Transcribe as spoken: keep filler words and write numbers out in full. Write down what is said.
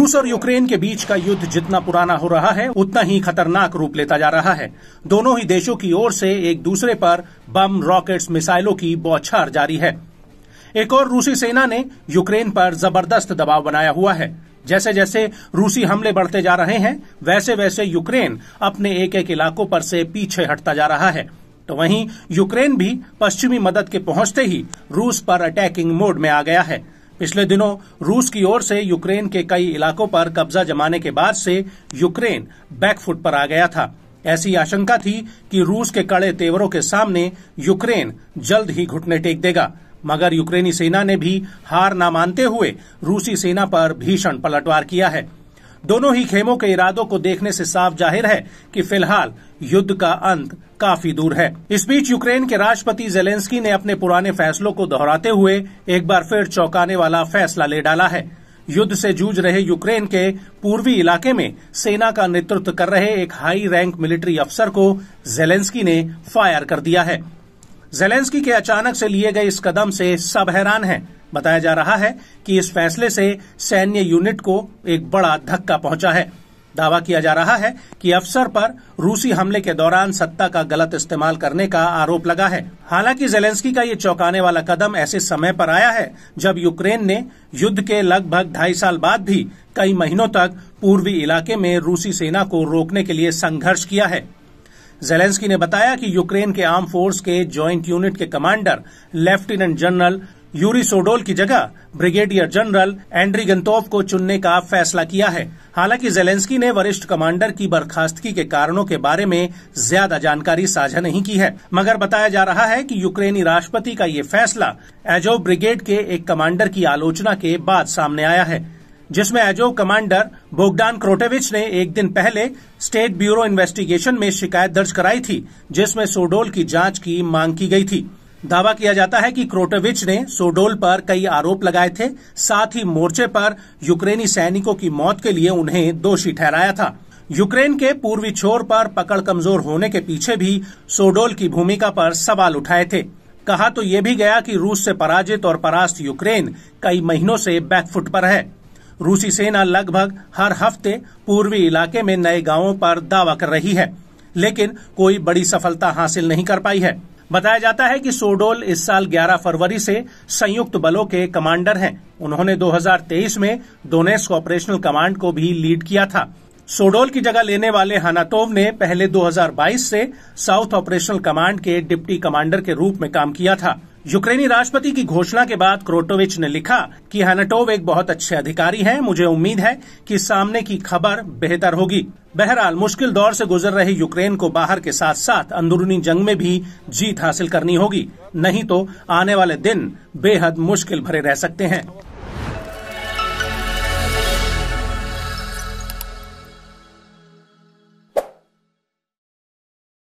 रूस और यूक्रेन के बीच का युद्ध जितना पुराना हो रहा है उतना ही खतरनाक रूप लेता जा रहा है। दोनों ही देशों की ओर से एक दूसरे पर बम, रॉकेट्स, मिसाइलों की बौछार जारी है। एक और रूसी सेना ने यूक्रेन पर जबरदस्त दबाव बनाया हुआ है। जैसे जैसे रूसी हमले बढ़ते जा रहे हैं वैसे वैसे यूक्रेन अपने एक एक इलाकों पर से पीछे हटता जा रहा है, तो वहीं यूक्रेन भी पश्चिमी मदद के पहुंचते ही रूस पर अटैकिंग मोड में आ गया है। पिछले दिनों रूस की ओर से यूक्रेन के कई इलाकों पर कब्जा जमाने के बाद से यूक्रेन बैकफुट पर आ गया था। ऐसी आशंका थी कि रूस के कड़े तेवरों के सामने यूक्रेन जल्द ही घुटने टेक देगा, मगर यूक्रेनी सेना ने भी हार ना मानते हुए रूसी सेना पर भीषण पलटवार किया है। दोनों ही खेमों के इरादों को देखने से साफ जाहिर है कि फिलहाल युद्ध का अंत काफी दूर है। इस बीच यूक्रेन के राष्ट्रपति जेलेंस्की ने अपने पुराने फैसलों को दोहराते हुए एक बार फिर चौंकाने वाला फैसला ले डाला है। युद्ध से जूझ रहे यूक्रेन के पूर्वी इलाके में सेना का नेतृत्व कर रहे एक हाई रैंक मिलिट्री अफसर को जेलेंस्की ने फायर कर दिया है। जेलेंस्की के अचानक से लिए गए इस कदम से सब हैरान हैं। बताया जा रहा है कि इस फैसले से सैन्य यूनिट को एक बड़ा धक्का पहुंचा है। दावा किया जा रहा है कि अफसर पर रूसी हमले के दौरान सत्ता का गलत इस्तेमाल करने का आरोप लगा है। हालांकि जेलेंस्की का ये चौंकाने वाला कदम ऐसे समय पर आया है जब यूक्रेन ने युद्ध के लगभग ढाई साल बाद भी कई महीनों तक पूर्वी इलाके में रूसी सेना को रोकने के लिए संघर्ष किया है। जेलेंस्की ने बताया कि यूक्रेन के आर्म फोर्स के ज्वाइंट यूनिट के commander lieutenant general Yuri Sodol की जगह ब्रिगेडियर जनरल एंड्री गंतोव को चुनने का फैसला किया है। हालांकि जेलेंस्की ने वरिष्ठ कमांडर की बर्खास्तगी के कारणों के बारे में ज्यादा जानकारी साझा नहीं की है, मगर बताया जा रहा है कि यूक्रेनी राष्ट्रपति का ये फैसला एजोव ब्रिगेड के एक कमांडर की आलोचना के बाद सामने आया है, जिसमें एजोव कमांडर बोगडान क्रोटेविच ने एक दिन पहले स्टेट ब्यूरो इन्वेस्टिगेशन में शिकायत दर्ज कराई थी, जिसमें सोडोल की जांच की मांग की गई थी। दावा किया जाता है कि क्रोटेविच ने सोडोल पर कई आरोप लगाए थे, साथ ही मोर्चे पर यूक्रेनी सैनिकों की मौत के लिए उन्हें दोषी ठहराया था। यूक्रेन के पूर्वी छोर पर पकड़ कमजोर होने के पीछे भी सोडोल की भूमिका पर सवाल उठाए थे। कहा तो यह भी गया कि रूस से पराजित और परास्त यूक्रेन कई महीनों से बैकफुट पर है। रूसी सेना लगभग हर हफ्ते पूर्वी इलाके में नए गांवों पर दावा कर रही है, लेकिन कोई बड़ी सफलता हासिल नहीं कर पाई है। बताया जाता है कि सोडोल इस साल ग्यारह फरवरी से संयुक्त बलों के कमांडर हैं। उन्होंने दो हज़ार तेईस में डोनेस्क ऑपरेशनल कमांड को भी लीड किया था। सोडोल की जगह लेने वाले हनातोव ने पहले दो हज़ार बाईस से साउथ ऑपरेशनल कमांड के डिप्टी कमांडर के रूप में काम किया था। यूक्रेनी राष्ट्रपति की घोषणा के बाद क्रोटेविच ने लिखा कि हनाटोव एक बहुत अच्छे अधिकारी हैं, मुझे उम्मीद है कि सामने की खबर बेहतर होगी। बहरहाल मुश्किल दौर से गुजर रहे यूक्रेन को बाहर के साथ साथ अंदरूनी जंग में भी जीत हासिल करनी होगी, नहीं तो आने वाले दिन बेहद मुश्किल भरे रह सकते हैं।